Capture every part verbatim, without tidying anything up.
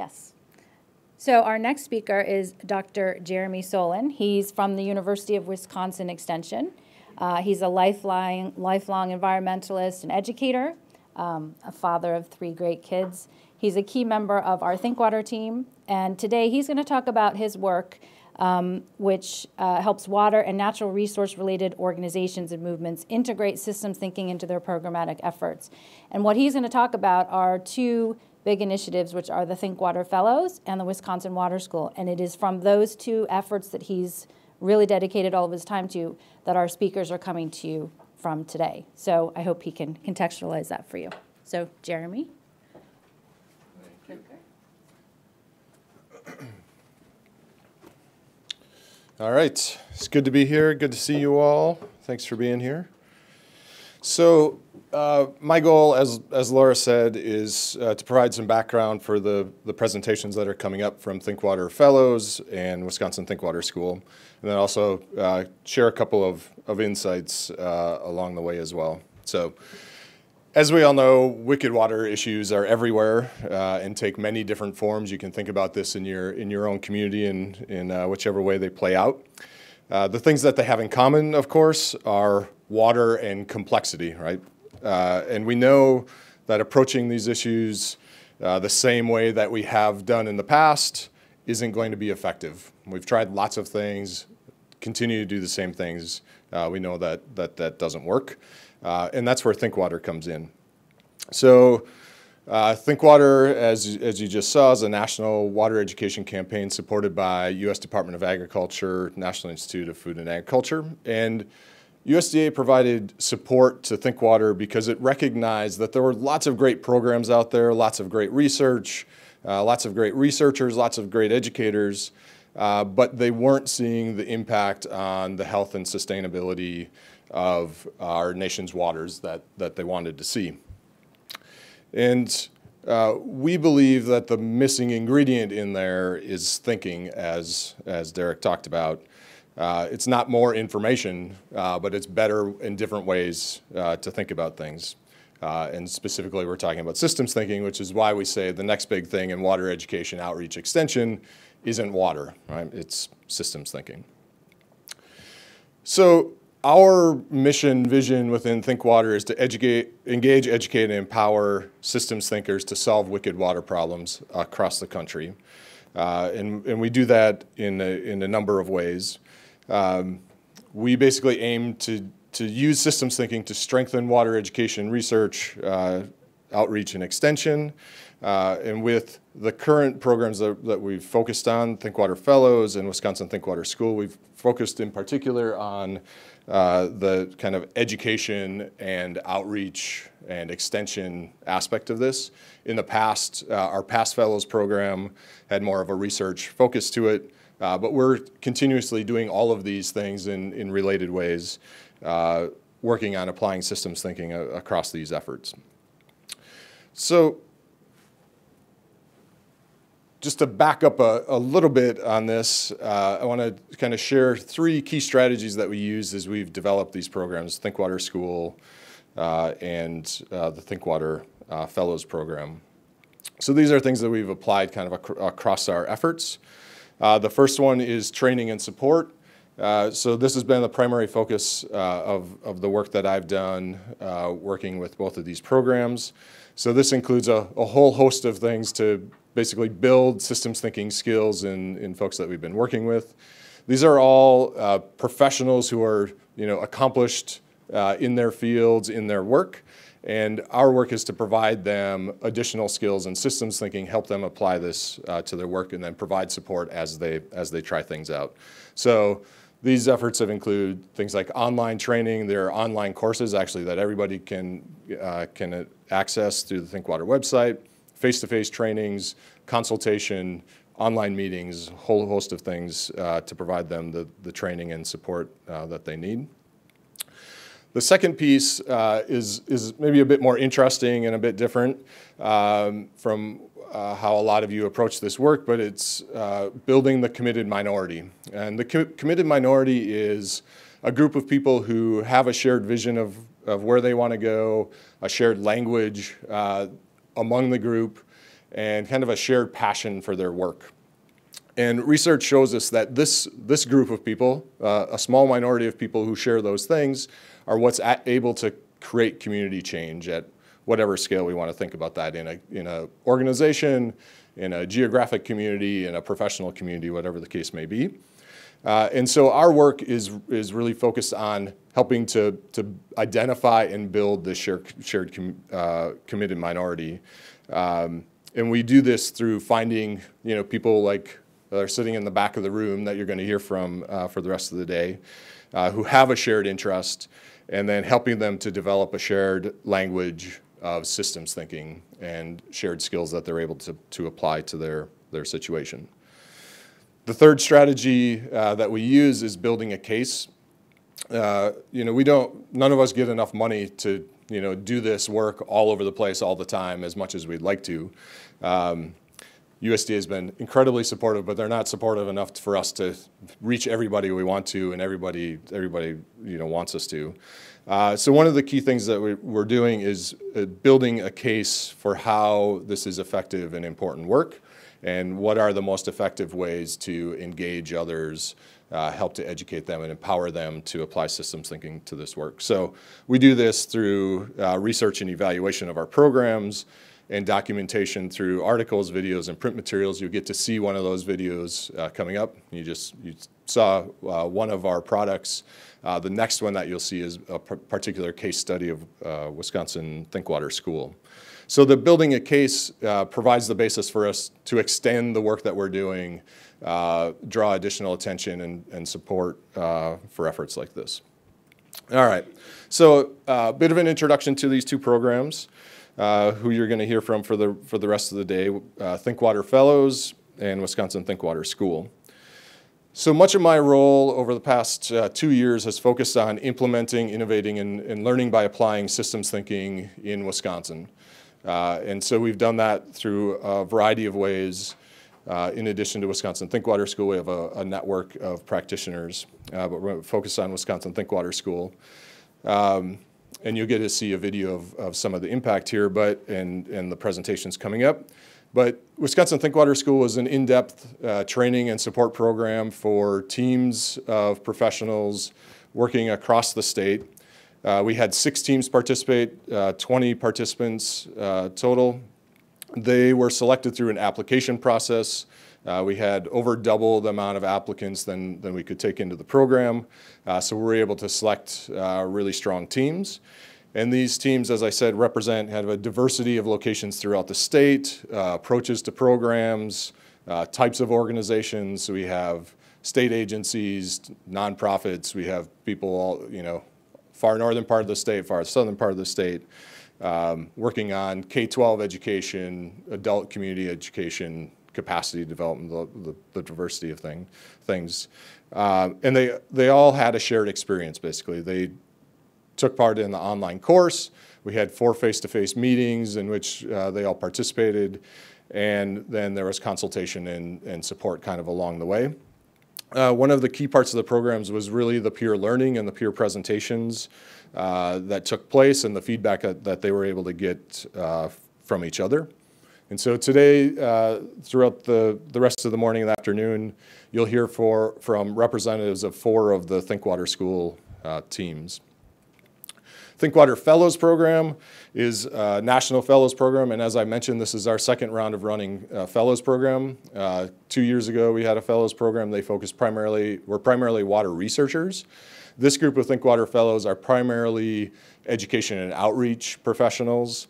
Yes. So our next speaker is Doctor Jeremy Solin. He's from the University of Wisconsin Extension. Uh, he's a lifelong, lifelong environmentalist and educator, um, a father of three great kids. He's a key member of our ThinkWater team, and today he's going to talk about his work, um, which uh, helps water and natural resource-related organizations and movements integrate systems thinking into their programmatic efforts. And what he's going to talk about are two big initiatives, which are the ThinkWater Fellows and the Wisconsin Water School, and it is from those two efforts that he's really dedicated all of his time to that our speakers are coming to you from today. So I hope he can contextualize that for you. So, Jeremy. All right, it's good to be here. Good to see you all. Thanks for being here. So uh, my goal, as, as Laura said, is uh, to provide some background for the, the presentations that are coming up from ThinkWater Fellows and Wisconsin ThinkWater School, and then also uh, share a couple of, of insights uh, along the way as well. So, as we all know, wicked water issues are everywhere uh, and take many different forms. You can think about this in your, in your own community and in uh, whichever way they play out. Uh, the things that they have in common, of course, are water and complexity, right? Uh, and we know that approaching these issues uh, the same way that we have done in the past isn't going to be effective. We've tried lots of things, continue to do the same things. Uh, we know that that, that doesn't work. Uh, and that's where ThinkWater comes in. So uh, ThinkWater, as, as you just saw, is a national water education campaign supported by U S Department of Agriculture, National Institute of Food and Agriculture. And U S D A provided support to ThinkWater because it recognized that there were lots of great programs out there, lots of great research, uh, lots of great researchers, lots of great educators, uh, but they weren't seeing the impact on the health and sustainability of our nation's waters that, that they wanted to see. And uh, we believe that the missing ingredient in there is thinking, as, as Derek talked about. Uh, it's not more information, uh, but it's better in different ways uh, to think about things. Uh, and specifically, we're talking about systems thinking, which is why we say the next big thing in water education, outreach, extension isn't water, right? It's systems thinking. So, our mission vision within ThinkWater is to educate, engage, educate, and empower systems thinkers to solve wicked water problems across the country. Uh, and, and we do that in a, in a number of ways. Um, we basically aim to, to use systems thinking to strengthen water education, research, uh, outreach, and extension. Uh, and with the current programs that, that we've focused on, ThinkWater Fellows and Wisconsin ThinkWater School, we've focused in particular on Uh, the kind of education and outreach and extension aspect of this. In the past, uh, our past fellows program had more of a research focus to it, uh, but we're continuously doing all of these things in, in related ways, uh, working on applying systems thinking a, across these efforts. So, just to back up a, a little bit on this, uh, I want to kind of share three key strategies that we use as we've developed these programs, ThinkWater School uh, and uh, the ThinkWater uh, Fellows Program. So these are things that we've applied kind of ac across our efforts. Uh, the first one is training and support. Uh, so this has been the primary focus uh, of, of the work that I've done uh, working with both of these programs. So this includes a, a whole host of things to basically build systems thinking skills in, in folks that we've been working with. These are all uh, professionals who are, you know, accomplished uh, in their fields, in their work, and our work is to provide them additional skills and systems thinking, help them apply this uh, to their work, and then provide support as they, as they try things out. So these efforts have included things like online training. There are online courses, actually, that everybody can, uh, can access through the ThinkWater website. Face-to-face trainings, consultation, online meetings, a whole host of things uh, to provide them the, the training and support uh, that they need. The second piece uh, is, is maybe a bit more interesting and a bit different um, from uh, how a lot of you approach this work, but it's uh, building the committed minority. And the co- committed minority is a group of people who have a shared vision of, of where they want to go, a shared language, uh, among the group, and kind of a shared passion for their work. And research shows us that this, this group of people, uh, a small minority of people who share those things, are what's at, able to create community change at whatever scale we want to think about that, in a in a organization, in a geographic community, in a professional community, whatever the case may be. Uh, and so our work is is really focused on helping to to identify and build this shared shared com, uh, committed minority, um, and we do this through finding you know people like that are sitting in the back of the room that you're going to hear from uh, for the rest of the day, uh, who have a shared interest, and then helping them to develop a shared language of systems thinking and shared skills that they're able to to apply to their their situation. The third strategy uh, that we use is building a case. Uh, you know, we don't, none of us get enough money to, you know, do this work all over the place all the time as much as we'd like to. Um, U S D A has been incredibly supportive, but they're not supportive enough for us to reach everybody we want to and everybody, everybody you know, wants us to. Uh, so one of the key things that we, we're doing is uh, building a case for how this is effective and important work, and what are the most effective ways to engage others, uh, help to educate them, and empower them to apply systems thinking to this work. So we do this through uh, research and evaluation of our programs, and documentation through articles, videos, and print materials. You'll get to see one of those videos uh, coming up. You just you saw uh, one of our products. Uh, the next one that you'll see is a particular case study of uh, Wisconsin ThinkWater School. So the building a case uh, provides the basis for us to extend the work that we're doing, uh, draw additional attention and, and support uh, for efforts like this. All right, so a uh, bit of an introduction to these two programs, uh, who you're gonna hear from for the, for the rest of the day, uh, ThinkWater Fellows and Wisconsin ThinkWater School. So much of my role over the past uh, two years has focused on implementing, innovating, and, and learning by applying systems thinking in Wisconsin. Uh, and so we've done that through a variety of ways. Uh, in addition to Wisconsin ThinkWater School, we have a, a network of practitioners, uh, but we're focused on Wisconsin ThinkWater School. Um, and you'll get to see a video of, of some of the impact here, but and, and the presentations coming up. But Wisconsin ThinkWater School is an in-depth uh, training and support program for teams of professionals working across the state. Uh, we had six teams participate, uh, twenty participants uh, total. They were selected through an application process. Uh, we had over double the amount of applicants than, than we could take into the program. Uh, so we were able to select uh, really strong teams. And these teams, as I said, represent kind of a diversity of locations throughout the state, uh, approaches to programs, uh, types of organizations. So we have state agencies, nonprofits, we have people all, you know, far northern part of the state, far southern part of the state, um, working on K twelve education, adult community education, capacity development, the, the diversity of thing, things. Uh, and they, they all had a shared experience, basically. They took part in the online course. We had four face-to-face meetings in which uh, they all participated. And then there was consultation and, and support kind of along the way. Uh, one of the key parts of the programs was really the peer learning and the peer presentations uh, that took place and the feedback that, that they were able to get uh, from each other. And so today, uh, throughout the, the rest of the morning and afternoon, you'll hear for, from representatives of four of the ThinkWater School uh, teams. ThinkWater Fellows Program is a national fellows program, and as I mentioned, this is our second round of running uh, fellows program. Uh, two years ago, we had a fellows program. They focused primarily, were primarily water researchers. This group of ThinkWater Fellows are primarily education and outreach professionals,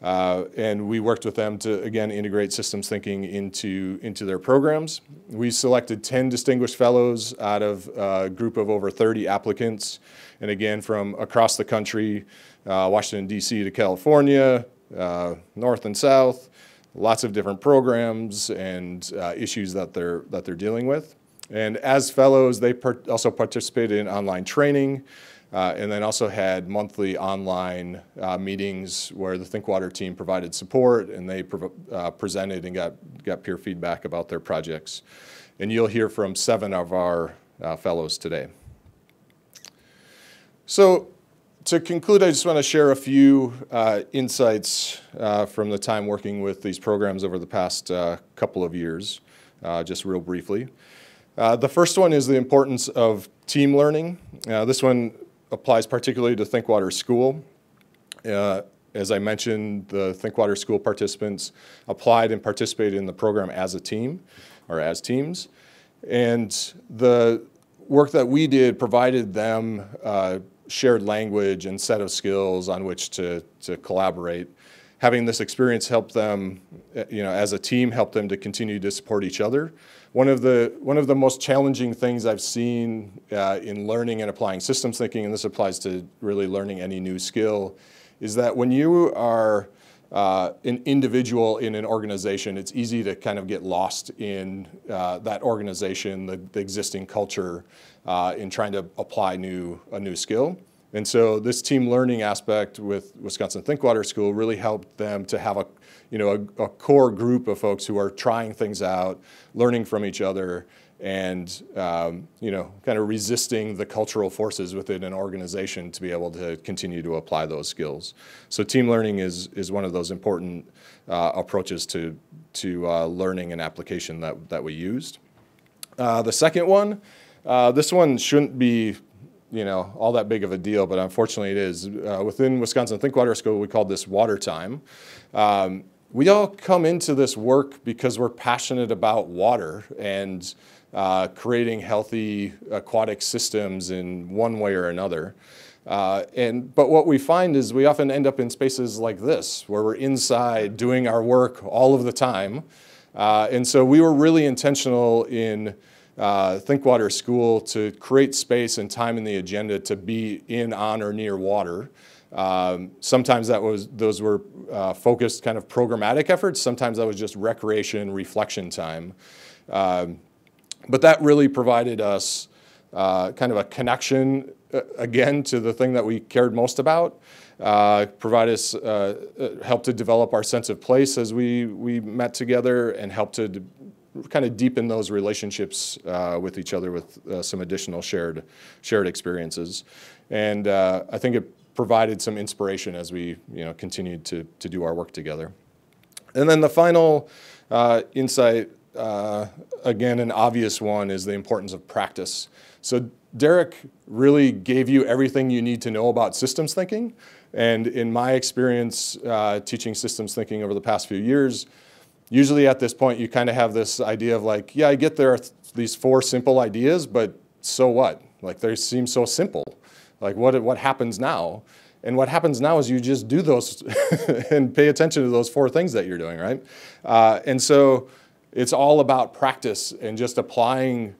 uh, and we worked with them to, again, integrate systems thinking into, into their programs. We selected ten distinguished fellows out of a group of over thirty applicants. And again, from across the country, uh, Washington, D C to California, uh, north and south, lots of different programs and uh, issues that they're, that they're dealing with. And as fellows, they part also participated in online training uh, and then also had monthly online uh, meetings where the ThinkWater team provided support and they pre uh, presented and got, got peer feedback about their projects. And you'll hear from seven of our uh, fellows today. So to conclude, I just want to share a few uh, insights uh, from the time working with these programs over the past uh, couple of years, uh, just real briefly. Uh, the first one is the importance of team learning. Uh, this one applies particularly to ThinkWater School. Uh, as I mentioned, the ThinkWater School participants applied and participated in the program as a team, or as teams, and the work that we did provided them uh, shared language and set of skills on which to, to collaborate. Having this experience helped them, you know, as a team, helped them to continue to support each other. One of the, one of the most challenging things I've seen uh, in learning and applying systems thinking, and this applies to really learning any new skill, is that when you are uh, an individual in an organization, it's easy to kind of get lost in uh, that organization, the, the existing culture, uh, in trying to apply new, a new skill. And so this team learning aspect with Wisconsin ThinkWater School really helped them to have a, you know, a, a core group of folks who are trying things out, learning from each other, and um, you know, kind of resisting the cultural forces within an organization to be able to continue to apply those skills. So team learning is is one of those important uh, approaches to to uh, learning and application that that we used. Uh, the second one, uh, this one shouldn't be, you know, all that big of a deal, but unfortunately it is. Uh, within Wisconsin ThinkWater School, we call this water time. Um, we all come into this work because we're passionate about water and uh, creating healthy aquatic systems in one way or another. Uh, and but what we find is we often end up in spaces like this, where we're inside doing our work all of the time. Uh, and so we were really intentional in Uh, ThinkWater School to create space and time in the agenda to be in, on, or near water. Um, sometimes that was, those were uh, focused kind of programmatic efforts. Sometimes that was just recreation, reflection time. Um, but that really provided us uh, kind of a connection, uh, again, to the thing that we cared most about. Uh, provide us, uh, helped to develop our sense of place as we, we met together, and helped to kind of deepen those relationships uh, with each other with uh, some additional shared shared experiences. And uh, I think it provided some inspiration as we, you know, continued to, to do our work together. And then the final uh, insight, uh, again, an obvious one, is the importance of practice. So Derek really gave you everything you need to know about systems thinking. And in my experience uh, teaching systems thinking over the past few years, usually at this point, you kind of have this idea of like, yeah, I get there are th these four simple ideas, but so what? Like, they seem so simple. Like, what, what happens now? And what happens now is you just do those and pay attention to those four things that you're doing, right? Uh, and so it's all about practice and just applying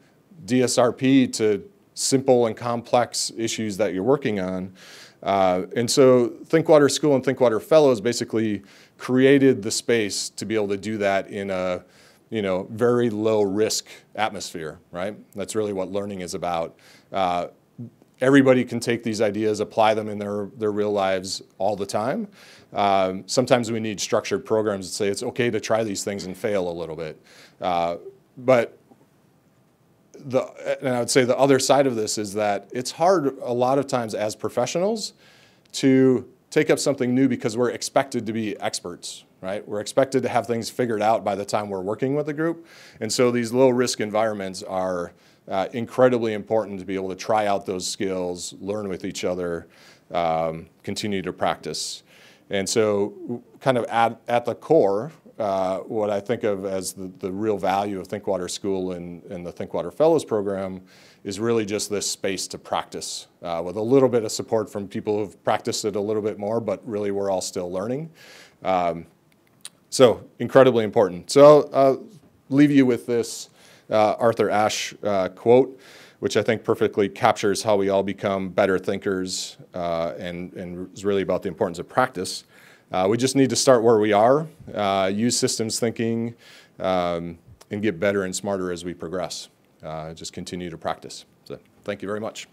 D S R P to simple and complex issues that you're working on. Uh, and so ThinkWater School and ThinkWater Fellows basically created the space to be able to do that in a, you know, very low risk atmosphere, right? That's really what learning is about. Uh, everybody can take these ideas, apply them in their, their real lives all the time. Um, sometimes we need structured programs that say it's okay to try these things and fail a little bit. Uh, but The, and I would say the other side of this is that it's hard a lot of times as professionals to take up something new because we're expected to be experts, right? We're expected to have things figured out by the time we're working with a group. And so these low-risk environments are uh, incredibly important to be able to try out those skills, learn with each other, um, continue to practice. And so kind of at, at the core, Uh, what I think of as the, the real value of ThinkWater School and, and the ThinkWater Fellows program is really just this space to practice uh, with a little bit of support from people who've practiced it a little bit more, but really we're all still learning. Um, so incredibly important. So I'll, I'll leave you with this uh, Arthur Ashe uh, quote, which I think perfectly captures how we all become better thinkers uh, and, and is really about the importance of practice. Uh, we just need to start where we are, uh, use systems thinking, um, and get better and smarter as we progress. Uh, just continue to practice. So, thank you very much.